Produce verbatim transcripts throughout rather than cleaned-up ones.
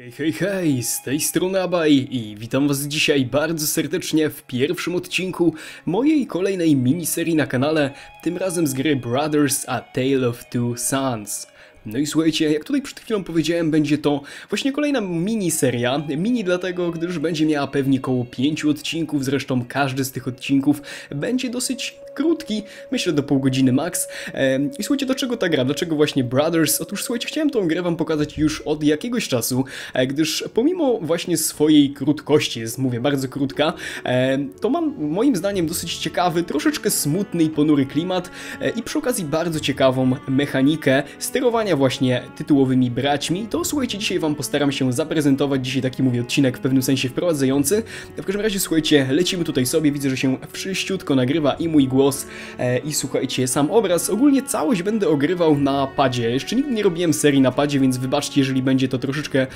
Hej, hej, hej, z tej strony Abaj i witam was dzisiaj bardzo serdecznie w pierwszym odcinku mojej kolejnej miniserii na kanale, tym razem z gry Brothers: A Tale of Two Sons. No i słuchajcie, jak tutaj przed chwilą powiedziałem, będzie to właśnie kolejna miniseria. Mini dlatego, gdyż będzie miała pewnie koło pięciu odcinków, zresztą każdy z tych odcinków będzie dosyć krótki, myślę do pół godziny max. I słuchajcie, do czego ta gra? Dlaczego właśnie Brothers? Otóż słuchajcie, chciałem tą grę wam pokazać już od jakiegoś czasu, gdyż pomimo właśnie swojej krótkości, jest mówię bardzo krótka, to mam moim zdaniem dosyć ciekawy, troszeczkę smutny i ponury klimat i przy okazji bardzo ciekawą mechanikę sterowania właśnie tytułowymi braćmi. To słuchajcie, dzisiaj wam postaram się zaprezentować, dzisiaj taki mówię odcinek w pewnym sensie wprowadzający. W każdym razie słuchajcie, lecimy tutaj sobie, widzę, że się wszyściutko nagrywa i mój głos i słuchajcie, sam obraz. Ogólnie całość będę ogrywał na padzie. Jeszcze nigdy nie robiłem serii na padzie, więc wybaczcie, jeżeli będzie to troszeczkę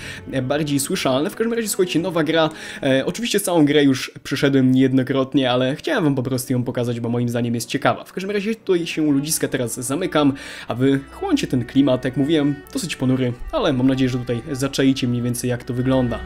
bardziej słyszalne. W każdym razie, słuchajcie, nowa gra. E, oczywiście całą grę już przeszedłem niejednokrotnie, ale chciałem wam po prostu ją pokazać, bo moim zdaniem jest ciekawa. W każdym razie tutaj się ludziska teraz zamykam, a wy chłoncie ten klimat, jak mówiłem, dosyć ponury, ale mam nadzieję, że tutaj zaczaicie mniej więcej, jak to wygląda.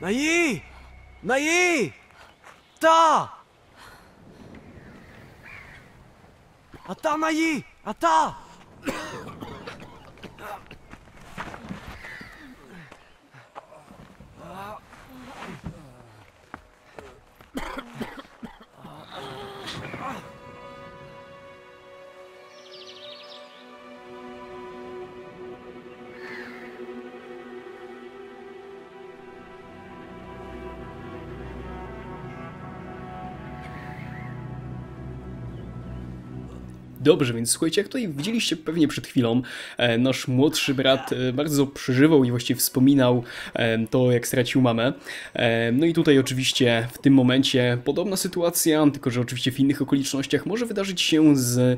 Nayi! Nayi! Ta! Ata Nayi! Ata! Dobrze, więc słuchajcie, jak tutaj widzieliście pewnie przed chwilą, e, nasz młodszy brat e, bardzo przeżywał i właściwie wspominał e, to, jak stracił mamę. E, no i tutaj oczywiście w tym momencie podobna sytuacja, tylko że oczywiście w innych okolicznościach może wydarzyć się z e,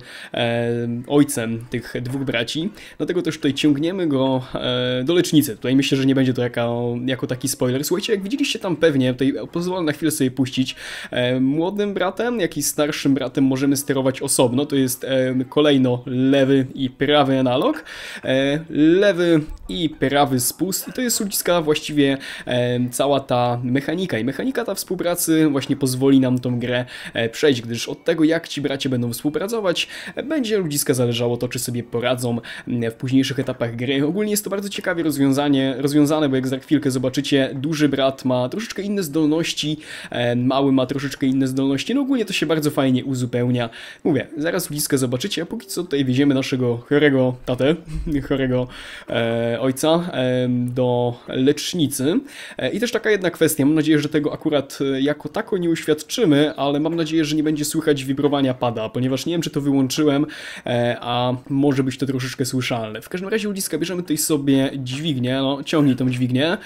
ojcem tych dwóch braci. Dlatego też tutaj ciągniemy go e, do lecznicy. Tutaj myślę, że nie będzie to jako, jako taki spoiler. Słuchajcie, jak widzieliście tam pewnie, tutaj pozwolę na chwilę sobie puścić, e, młodym bratem, jak i starszym bratem możemy sterować osobno. To jest e, kolejno lewy i prawy analog, lewy i prawy spust i to jest ludziska właściwie cała ta mechanika i mechanika ta współpracy właśnie pozwoli nam tą grę przejść, gdyż od tego, jak ci bracie będą współpracować, będzie ludziska zależało to, czy sobie poradzą w późniejszych etapach gry. Ogólnie jest to bardzo ciekawie rozwiązanie, rozwiązane, bo jak za chwilkę zobaczycie, duży brat ma troszeczkę inne zdolności, mały ma troszeczkę inne zdolności, no ogólnie to się bardzo fajnie uzupełnia. Mówię, zaraz ludziska zobaczycie. Zobaczycie, a póki co tutaj wieziemy naszego chorego tatę, chorego e, ojca e, do lecznicy. E, I też taka jedna kwestia, mam nadzieję, że tego akurat jako tako nie uświadczymy, ale mam nadzieję, że nie będzie słychać wibrowania pada, ponieważ nie wiem, czy to wyłączyłem, e, a może być to troszeczkę słyszalne. W każdym razie ludziska bierzemy tutaj sobie dźwignię, no ciągnij tą dźwignię.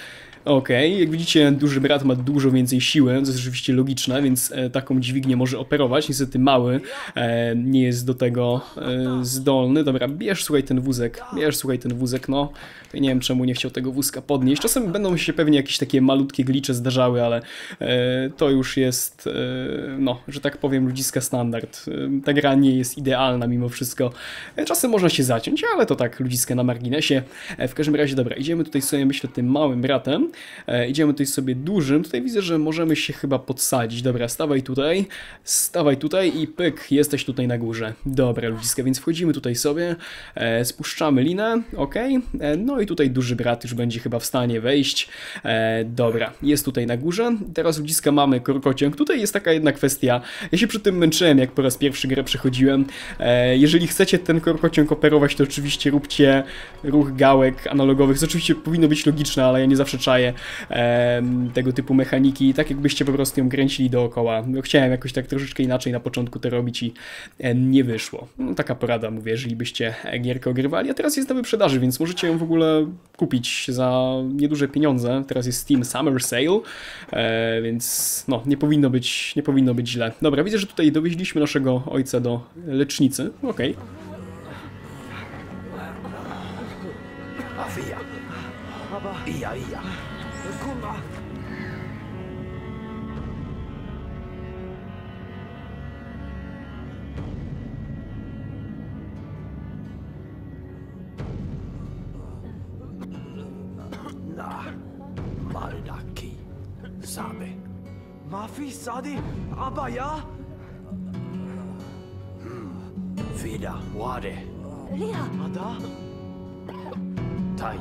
Okej, okay. Jak widzicie, duży brat ma dużo więcej siły, co jest rzeczywiście logiczne, więc taką dźwignię może operować. Niestety mały e, nie jest do tego e, zdolny. Dobra, bierz słuchaj ten wózek, bierz słuchaj ten wózek, no. Tutaj nie wiem czemu nie chciał tego wózka podnieść. Czasem będą się pewnie jakieś takie malutkie glicze zdarzały, ale e, to już jest, e, no, że tak powiem, ludziska standard. E, ta gra nie jest idealna mimo wszystko. E, czasem można się zaciąć, ale to tak, ludziska na marginesie. E, w każdym razie, dobra, idziemy tutaj sobie, myślę, tym małym bratem. E, idziemy tutaj sobie dużym. Tutaj widzę, że możemy się chyba podsadzić. Dobra, stawaj tutaj, stawaj tutaj i pyk, jesteś tutaj na górze. Dobra, ludziska, więc wchodzimy tutaj sobie, e, spuszczamy linę, ok. E, no i tutaj duży brat już będzie chyba w stanie wejść. E, dobra, jest tutaj na górze. Teraz ludziska mamy korkociąg. Tutaj jest taka jedna kwestia. Ja się przy tym męczyłem, jak po raz pierwszy grę przechodziłem. E, jeżeli chcecie ten korkociąg operować, to oczywiście róbcie ruch gałek analogowych. To oczywiście powinno być logiczne, ale ja nie zawsze czaję tego typu mechaniki, tak jakbyście po prostu ją kręcili dookoła. Chciałem jakoś tak troszeczkę inaczej na początku to robić i nie wyszło. No, taka porada, mówię, jeżeli byście gierkę ogrywali. A teraz jest na wyprzedaży, więc możecie ją w ogóle kupić za nieduże pieniądze. Teraz jest Steam Summer Sale, więc no, nie powinno być, nie powinno być źle. Dobra, widzę, że tutaj dowieźliśmy naszego ojca do lecznicy. Okej. Okay. Ija, ija. Na, maldaki, sabe. Mafi sadi, abaya. Vida, wade. Lia, ada. Tai.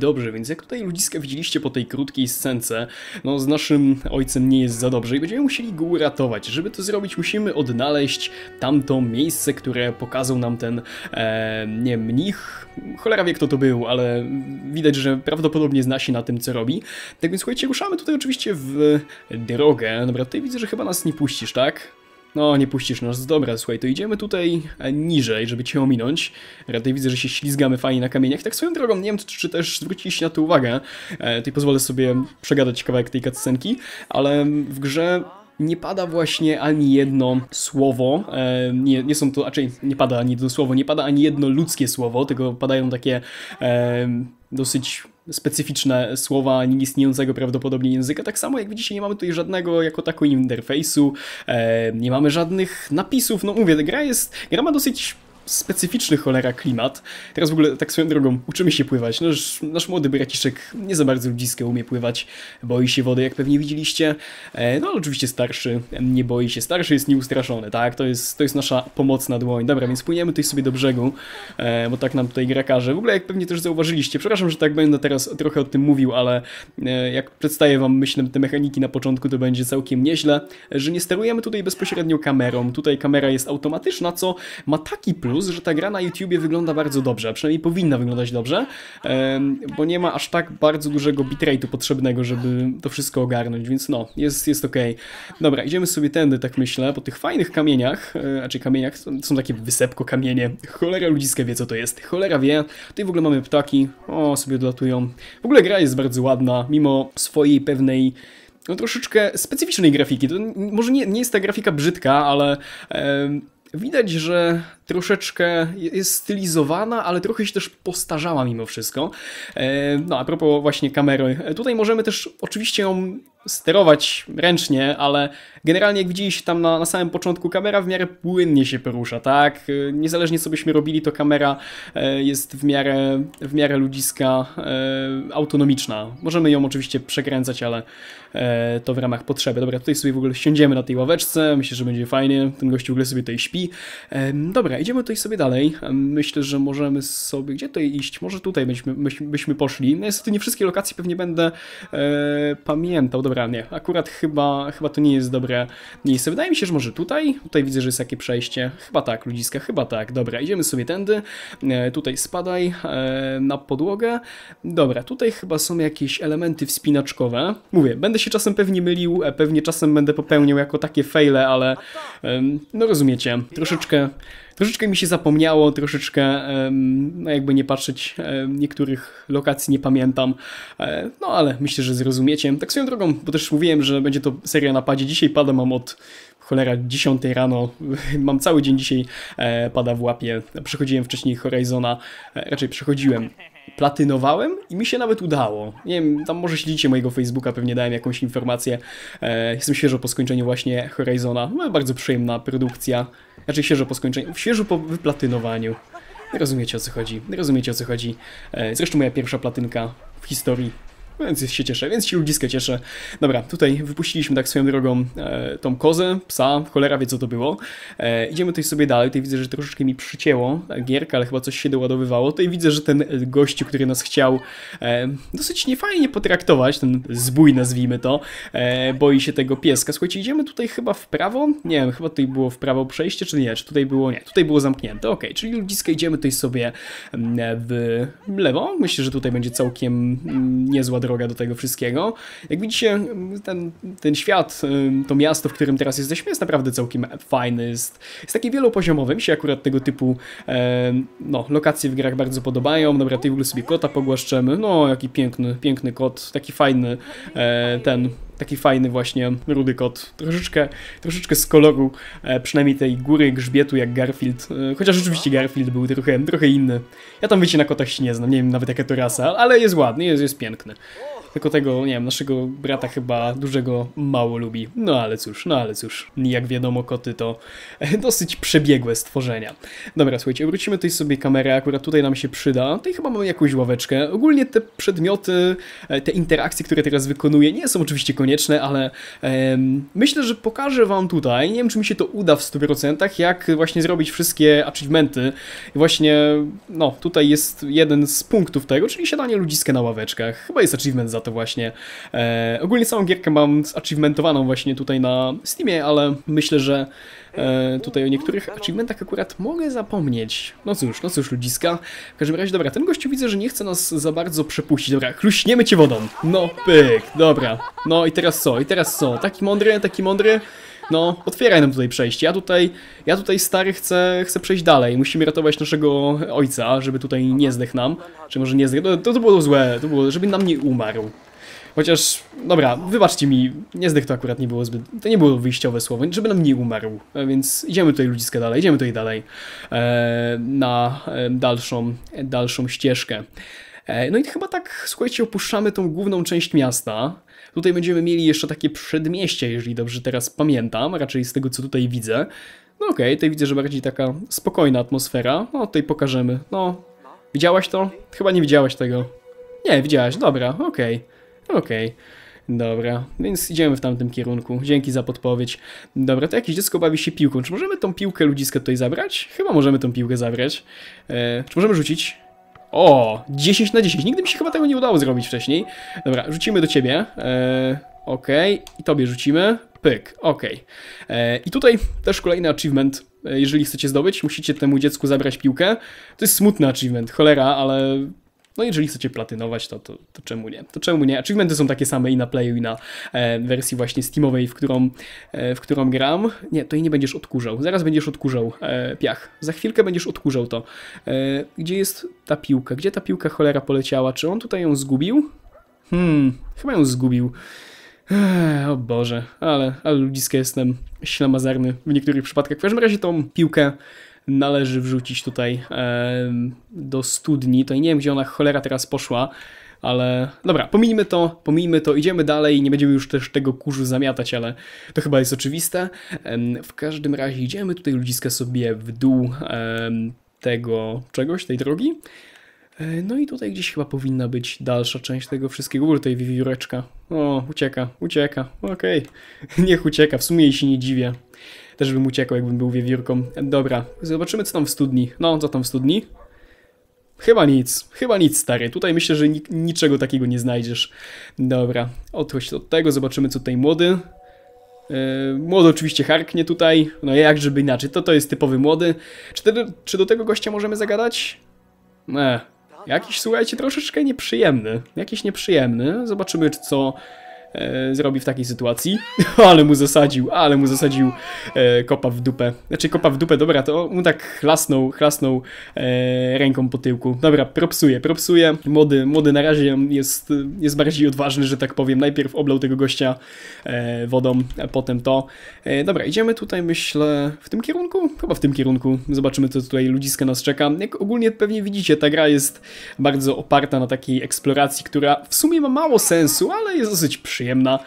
Dobrze, więc jak tutaj ludziska widzieliście po tej krótkiej scence, no z naszym ojcem nie jest za dobrze i będziemy musieli go uratować. Żeby to zrobić, musimy odnaleźć tamto miejsce, które pokazał nam ten, e, nie mnich. Cholera wie, kto to był, ale widać, że prawdopodobnie zna się na tym, co robi. Tak więc słuchajcie, ruszamy tutaj oczywiście w drogę. Dobra, tutaj widzę, że chyba nas nie puścisz, tak? No, nie puścisz nas. Dobra, słuchaj, to idziemy tutaj niżej, żeby cię ominąć. Raczej widzę, że się ślizgamy fajnie na kamieniach. Tak swoją drogą, nie wiem, czy też zwróciliście na to uwagę. E, tutaj pozwolę sobie przegadać kawałek tej cutscenki, ale w grze nie pada właśnie ani jedno słowo, e, nie, nie są to, raczej nie pada ani jedno słowo, nie pada ani jedno ludzkie słowo, tylko padają takie e, dosyć specyficzne słowa nieistniejącego prawdopodobnie języka. Tak samo jak widzicie, nie mamy tutaj żadnego jako takiego interfejsu, e, nie mamy żadnych napisów. No mówię, gra jest, gra ma dosyć specyficzny, cholera, klimat. Teraz w ogóle tak swoją drogą uczymy się pływać. Nasz, nasz młody braciszek nie za bardzo ludziskę umie pływać. Boi się wody, jak pewnie widzieliście. E, no ale oczywiście starszy nie boi się. Starszy jest nieustraszony, tak? To jest, to jest nasza pomocna dłoń. Dobra, więc płyniemy tutaj sobie do brzegu, e, bo tak nam tutaj gra każe. W ogóle jak pewnie też zauważyliście, przepraszam, że tak będę teraz trochę o tym mówił, ale e, jak przedstawię wam, myślę, te mechaniki na początku, to będzie całkiem nieźle, że nie sterujemy tutaj bezpośrednio kamerą. Tutaj kamera jest automatyczna, co ma taki plus, że ta gra na YouTubie wygląda bardzo dobrze, a przynajmniej powinna wyglądać dobrze, bo nie ma aż tak bardzo dużego bitrate'u potrzebnego, żeby to wszystko ogarnąć, więc no, jest, jest okej. Okay. Dobra, idziemy sobie tędy, tak myślę, po tych fajnych kamieniach, znaczy kamieniach, są takie wysepko kamienie, cholera ludziska wie, co to jest, cholera wie. Tutaj w ogóle mamy ptaki, o, sobie odlatują. W ogóle gra jest bardzo ładna, mimo swojej pewnej, no troszeczkę specyficznej grafiki. To może nie, nie jest ta grafika brzydka, ale e, widać, że troszeczkę jest stylizowana, ale trochę się też postarzała mimo wszystko. No a propos właśnie kamery, tutaj możemy też oczywiście ją sterować ręcznie, ale generalnie jak widzieliście tam na, na samym początku, kamera w miarę płynnie się porusza, tak? Niezależnie co byśmy robili, to kamera jest w miarę, w miarę ludziska, autonomiczna. Możemy ją oczywiście przekręcać, ale to w ramach potrzeby. Dobra, tutaj sobie w ogóle siądziemy na tej ławeczce, myślę, że będzie fajnie, ten gość w ogóle sobie tutaj śpi. Dobra, idziemy tutaj sobie dalej, myślę, że możemy sobie, gdzie tutaj iść? Może tutaj byśmy, byśmy poszli. Niestety nie wszystkie lokacje pewnie będę pamiętał. Dobra, nie, akurat chyba, chyba to nie jest dobre miejsce. Wydaje mi się, że może tutaj? Tutaj widzę, że jest takie przejście. Chyba tak, ludziska, chyba tak. Dobra, idziemy sobie tędy. E, tutaj spadaj e, na podłogę. Dobra, tutaj chyba są jakieś elementy wspinaczkowe. Mówię, będę się czasem pewnie mylił, pewnie czasem będę popełniał jako takie fejle, ale e, no rozumiecie, troszeczkę... Troszeczkę mi się zapomniało, troszeczkę no jakby nie patrzeć, niektórych lokacji nie pamiętam, no ale myślę, że zrozumiecie. Tak swoją drogą, bo też mówiłem, że będzie to seria na padzie. Dzisiaj pada mam od, cholera, dziesiątej rano, mam cały dzień dzisiaj pada w łapie. Przechodziłem wcześniej Horizona, raczej przechodziłem. Platynowałem i mi się nawet udało. Nie wiem, tam może śledzicie mojego Facebooka, pewnie dałem jakąś informację. E, jestem świeżo po skończeniu właśnie Horizona. No, bardzo przyjemna produkcja. Znaczy świeżo po skończeniu, świeżo po wyplatynowaniu. Rozumiecie o co chodzi, rozumiecie o co chodzi. E, zresztą moja pierwsza platynka w historii. Więc się cieszę, więc się ludziska cieszę. Dobra, tutaj wypuściliśmy tak swoją drogą e, tą kozę, psa, cholera wie co to było. E, idziemy tutaj sobie dalej, tutaj widzę, że troszeczkę mi przycięło gierka, ale chyba coś się doładowywało. Tutaj widzę, że ten gościu, który nas chciał e, dosyć niefajnie potraktować, ten zbój nazwijmy to, e, boi się tego pieska. Słuchajcie, idziemy tutaj chyba w prawo? Nie wiem, chyba tutaj było w prawo przejście, czy nie, czy tutaj było, nie, tutaj było zamknięte, okej, czyli ludziska idziemy tutaj sobie w lewo. Myślę, że tutaj będzie całkiem niezła droga do tego wszystkiego. Jak widzicie, ten, ten świat, to miasto, w którym teraz jesteśmy, jest naprawdę całkiem fajny. Jest, jest taki wielopoziomowy. Mi się akurat tego typu e, no, lokacje w grach bardzo podobają. Dobra, tutaj w ogóle sobie kota pogłaszczemy. No, jaki piękny, piękny kot. Taki fajny e, ten... Taki fajny właśnie rudy kot, troszeczkę, troszeczkę z koloru, e, przynajmniej tej góry grzbietu jak Garfield, e, chociaż rzeczywiście Garfield był trochę, trochę inny. Ja tam wiecie na kotach się nie znam, nie wiem nawet jaka to rasa, ale jest ładny, jest, jest piękny. Tylko tego, nie wiem, naszego brata chyba dużego mało lubi. No ale cóż, no ale cóż, jak wiadomo koty to dosyć przebiegłe stworzenia. Dobra, słuchajcie, wrócimy tutaj sobie kamerę, akurat tutaj nam się przyda. Tutaj chyba mamy jakąś ławeczkę. Ogólnie te przedmioty, te interakcje, które teraz wykonuję, nie są oczywiście konieczne, ale em, myślę, że pokażę wam tutaj, nie wiem czy mi się to uda w stu procentach, jak właśnie zrobić wszystkie achievementy. Właśnie, no, tutaj jest jeden z punktów tego, czyli siadanie ludziskie na ławeczkach. Chyba jest achievement za to właśnie. E, ogólnie całą gierkę mam achievementowaną właśnie tutaj na Steamie, ale myślę, że e, tutaj o niektórych achievementach akurat mogę zapomnieć. No cóż, no cóż ludziska. W każdym razie, dobra, ten gościu widzę, że nie chce nas za bardzo przepuścić. Dobra, chluśniemy cię wodą. No, pyk, dobra. No i teraz co? I teraz co? Taki mądry, taki mądry. No, otwieraj nam tutaj przejście. Ja tutaj, ja tutaj stary chcę, chcę przejść dalej. Musimy ratować naszego ojca, żeby tutaj nie zdech nam. Czy może nie zdech? No, to, to było złe, to było, żeby nam nie umarł. Chociaż, dobra, wybaczcie mi, nie zdech to akurat nie było zbyt, to nie było wyjściowe słowo, żeby nam nie umarł. Więc idziemy tutaj ludziska dalej, idziemy tutaj dalej e, na dalszą, dalszą ścieżkę. E, no i chyba tak, słuchajcie, opuszczamy tą główną część miasta. Tutaj będziemy mieli jeszcze takie przedmieście, jeżeli dobrze teraz pamiętam, raczej z tego co tutaj widzę. No okej, okay, tutaj widzę, że bardziej taka spokojna atmosfera. No tutaj pokażemy, no. Widziałaś to? Chyba nie widziałaś tego. Nie, widziałaś, dobra, okej, okay. okej. Okay. Dobra, więc idziemy w tamtym kierunku. Dzięki za podpowiedź. Dobra, to jakieś dziecko bawi się piłką. Czy możemy tą piłkę ludziskę tutaj zabrać? Chyba możemy tą piłkę zabrać. Eee, czy możemy rzucić? O, dziesięć na dziesięć. Nigdy mi się chyba tego nie udało zrobić wcześniej. Dobra, rzucimy do ciebie. Eee, okej, okay. I tobie rzucimy. Pyk, okej. Okay. Eee, I tutaj też kolejny achievement. Eee, jeżeli chcecie zdobyć, musicie temu dziecku zabrać piłkę. To jest smutny achievement, cholera, ale... No jeżeli chcecie platynować, to, to, to czemu nie? To czemu nie? Achievementy są takie same i na Playu, i na e, wersji właśnie Steamowej, w którą, e, w którą gram. Nie, to i nie będziesz odkurzał. Zaraz będziesz odkurzał e, piach. Za chwilkę będziesz odkurzał to. E, gdzie jest ta piłka? Gdzie ta piłka cholera poleciała? Czy on tutaj ją zgubił? Hmm, chyba ją zgubił. Ech, o Boże, ale, ale ludziska jestem ślamazarny w niektórych przypadkach. W każdym razie tą piłkę należy wrzucić tutaj e, do studni. To nie wiem, gdzie ona cholera teraz poszła, ale dobra, pomijmy to, pomijmy to, idziemy dalej, nie będziemy już też tego kurzu zamiatać, ale to chyba jest oczywiste. E, w każdym razie idziemy tutaj ludziska sobie w dół e, tego czegoś, tej drogi. No i tutaj gdzieś chyba powinna być dalsza część tego wszystkiego. Tutaj wiewióreczka. O, ucieka, ucieka. Okej, okay. Niech ucieka. W sumie jej się nie dziwię. Też bym uciekał, jakbym był wiewiórką. Dobra, zobaczymy, co tam w studni. No, co tam w studni? Chyba nic. Chyba nic, stary. Tutaj myślę, że niczego takiego nie znajdziesz. Dobra, odchodź od tego. Zobaczymy, co tutaj młody. Yy, młody oczywiście harknie tutaj. No jak żeby inaczej. To to jest typowy młody. Czy, te, czy do tego gościa możemy zagadać? Nie. Jakiś, słuchajcie, troszeczkę nieprzyjemny. Jakiś nieprzyjemny. Zobaczymy, co e, zrobi w takiej sytuacji. ale mu zasadził, ale mu zasadził e, kopa w dupę. Znaczy kopa w dupę, dobra, to mu tak chlasnął, chlasnął e, ręką po tyłku. Dobra, propsuje, propsuje. Młody, młody na razie jest, jest bardziej odważny, że tak powiem. Najpierw oblał tego gościa e, wodą, a potem to. E, dobra, idziemy tutaj, myślę, w tym kierunku? Chyba w tym kierunku. Zobaczymy, co tutaj ludziska nas czeka. Jak ogólnie pewnie widzicie, ta gra jest bardzo oparta na takiej eksploracji, która w sumie ma mało sensu, ale jest dosyć przyjemna.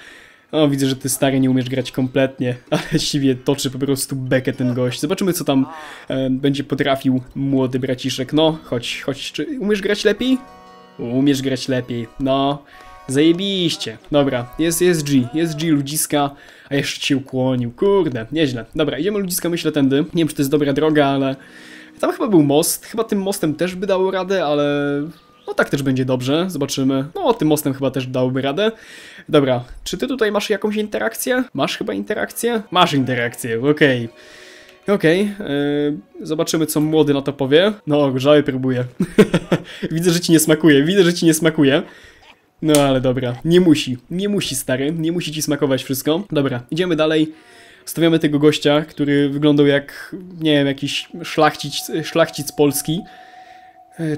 O, widzę, że ty, stary, nie umiesz grać kompletnie, ale siwie toczy po prostu bekę ten gość. Zobaczymy, co tam e, będzie potrafił młody braciszek. No, chodź, chodź, czy umiesz grać lepiej? Umiesz grać lepiej, no, zajebiście. Dobra, jest, jest G, jest G ludziska, a jeszcze się ukłonił, kurde, nieźle. Dobra, idziemy ludziska, myślę, tędy. Nie wiem, czy to jest dobra droga, ale tam chyba był most, chyba tym mostem też by dało radę, ale... No tak też będzie dobrze, zobaczymy. No tym mostem chyba też dałoby radę. Dobra, czy ty tutaj masz jakąś interakcję? Masz chyba interakcję? Masz interakcję, okej. Okay. Okej, okay. Yy, zobaczymy, co młody na to powie. No, grzały próbuje. Widzę, że ci nie smakuje, widzę, że ci nie smakuje. No ale dobra, nie musi, nie musi, stary, nie musi ci smakować wszystko. Dobra, idziemy dalej. Stawiamy tego gościa, który wyglądał jak, nie wiem, jakiś szlachcic, szlachcic polski.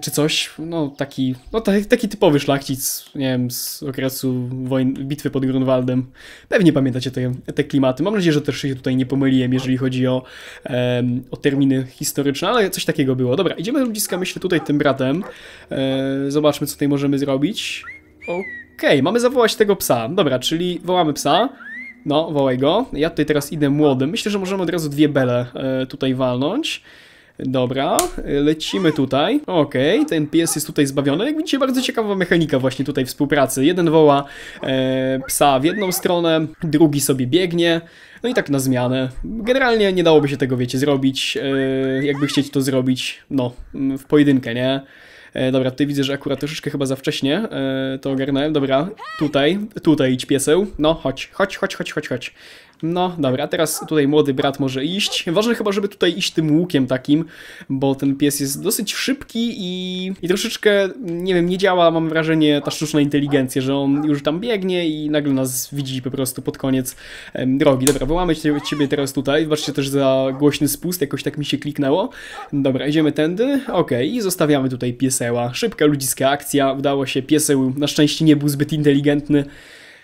Czy coś, no taki, no taki, taki typowy szlachcic, nie wiem, z okresu wojny, bitwy pod Grunwaldem. Pewnie pamiętacie te, te klimaty. Mam nadzieję, że też się tutaj nie pomyliłem, jeżeli chodzi o, e, o terminy historyczne, ale coś takiego było. Dobra, idziemy do ludziska, myślę, tutaj tym bratem. E, zobaczmy, co tutaj możemy zrobić. Okej, okay, mamy zawołać tego psa. Dobra, czyli wołamy psa. No, wołaj go. Ja tutaj teraz idę młodym. Myślę, że możemy od razu dwie bele e, tutaj walnąć. Dobra, lecimy tutaj. Okej, okay, ten pies jest tutaj zbawiony. Jak widzicie, bardzo ciekawa mechanika właśnie tutaj współpracy. Jeden woła e, psa w jedną stronę, drugi sobie biegnie. No i tak na zmianę. Generalnie nie dałoby się tego, wiecie, zrobić, e, jakby chcieć to zrobić, no, w pojedynkę, nie? E, dobra, tutaj widzę, że akurat troszeczkę chyba za wcześnie e, to ogarnąłem. Dobra, tutaj, tutaj idź, pieseł. No, chodź, chodź, chodź, chodź, chodź, chodź. No, dobra, teraz tutaj młody brat może iść. Ważne chyba, żeby tutaj iść tym łukiem takim, bo ten pies jest dosyć szybki i, i troszeczkę, nie wiem, nie działa, mam wrażenie, ta sztuczna inteligencja, że on już tam biegnie i nagle nas widzi po prostu pod koniec em, drogi. Dobra, wołamy ciebie teraz tutaj. Zobaczcie, też za głośny spust, jakoś tak mi się kliknęło. Dobra, idziemy tędy. Okej, i zostawiamy tutaj pieseła. Szybka, ludziska akcja, udało się. Pieseł na szczęście nie był zbyt inteligentny,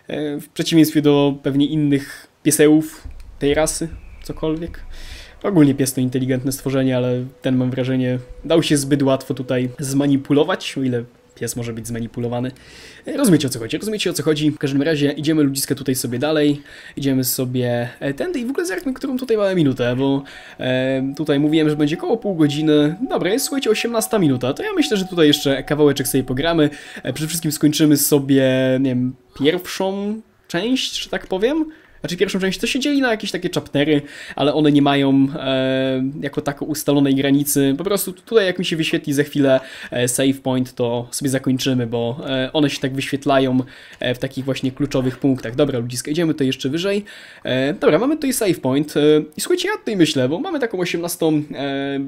e, w przeciwieństwie do pewnie innych piesełów tej rasy, cokolwiek. Ogólnie pies to inteligentne stworzenie, ale ten, mam wrażenie, dał się zbyt łatwo tutaj zmanipulować, o ile pies może być zmanipulowany. Rozumiecie, o co chodzi, rozumiecie, o co chodzi. W każdym razie idziemy ludziska tutaj sobie dalej, idziemy sobie tędy i w ogóle zerknę, którą tutaj mamy minutę, bo e, tutaj mówiłem, że będzie koło pół godziny. Dobra, jest, słuchajcie, osiemnasta minuta, to ja myślę, że tutaj jeszcze kawałeczek sobie pogramy. E, przede wszystkim skończymy sobie, nie wiem, pierwszą część, że tak powiem. Znaczy pierwszą część to się dzieli na jakieś takie chaptery, ale one nie mają e, jako tako ustalonej granicy. Po prostu tutaj jak mi się wyświetli za chwilę e, save point, to sobie zakończymy, bo e, one się tak wyświetlają e, w takich właśnie kluczowych punktach. Dobra, ludziska, idziemy tutaj jeszcze wyżej. E, dobra, mamy tutaj save point. E, I słuchajcie, ja tutaj myślę, bo mamy taką osiemnastą,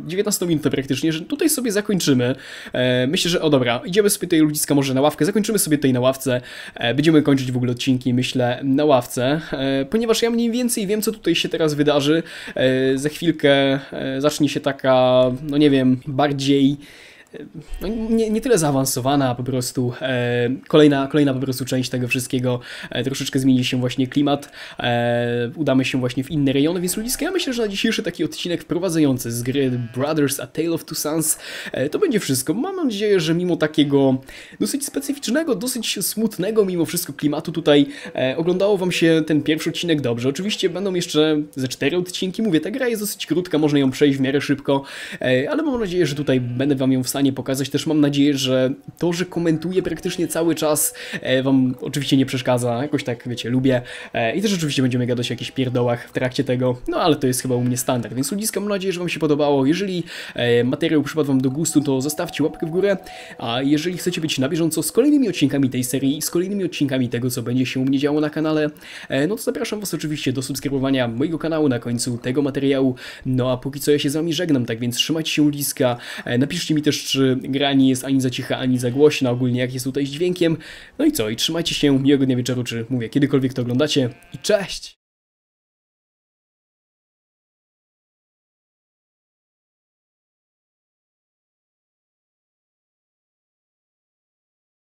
dziewiętnastą minutę praktycznie, że tutaj sobie zakończymy. E, myślę, że o dobra, idziemy sobie tutaj ludziska może na ławkę, zakończymy sobie tutaj na ławce. E, będziemy kończyć w ogóle odcinki, myślę, na ławce. E, Ponieważ ja mniej więcej wiem, co tutaj się teraz wydarzy. E, za chwilkę e, zacznie się taka, no nie wiem, bardziej no, nie, nie tyle zaawansowana, po prostu e, kolejna, kolejna po prostu część tego wszystkiego. E, troszeczkę zmieni się właśnie klimat, e, udamy się właśnie w inne rejony, więc ludziska, ja myślę, że na dzisiejszy taki odcinek wprowadzający z gry Brothers: A Tale of Two Sons e, to będzie wszystko. Mam nadzieję, że mimo takiego dosyć specyficznego, dosyć smutnego mimo wszystko klimatu tutaj e, oglądało Wam się ten pierwszy odcinek dobrze. Oczywiście będą jeszcze ze cztery odcinki. Mówię, ta gra jest dosyć krótka, można ją przejść w miarę szybko, e, ale mam nadzieję, że tutaj będę Wam ją w stanie pokazać. Też mam nadzieję, że to, że komentuję praktycznie cały czas, e, Wam oczywiście nie przeszkadza. Jakoś tak, wiecie, lubię. E, I też oczywiście będziemy gadać o jakichś pierdołach w trakcie tego, no ale to jest chyba u mnie standard. Więc ludziska, mam nadzieję, że Wam się podobało. Jeżeli e, materiał przypadł Wam do gustu, to zostawcie łapkę w górę. A jeżeli chcecie być na bieżąco z kolejnymi odcinkami tej serii i z kolejnymi odcinkami tego, co będzie się u mnie działo na kanale, e, no to zapraszam Was oczywiście do subskrybowania mojego kanału na końcu tego materiału. No a póki co ja się z Wami żegnam, tak więc trzymajcie się ludziska. E, napiszcie mi też, czy gra nie jest ani za cicha, ani za głośna, ogólnie jak jest tutaj z dźwiękiem. No i co? I trzymajcie się, miłego dnia, wieczoru, czy mówię, kiedykolwiek to oglądacie. I cześć!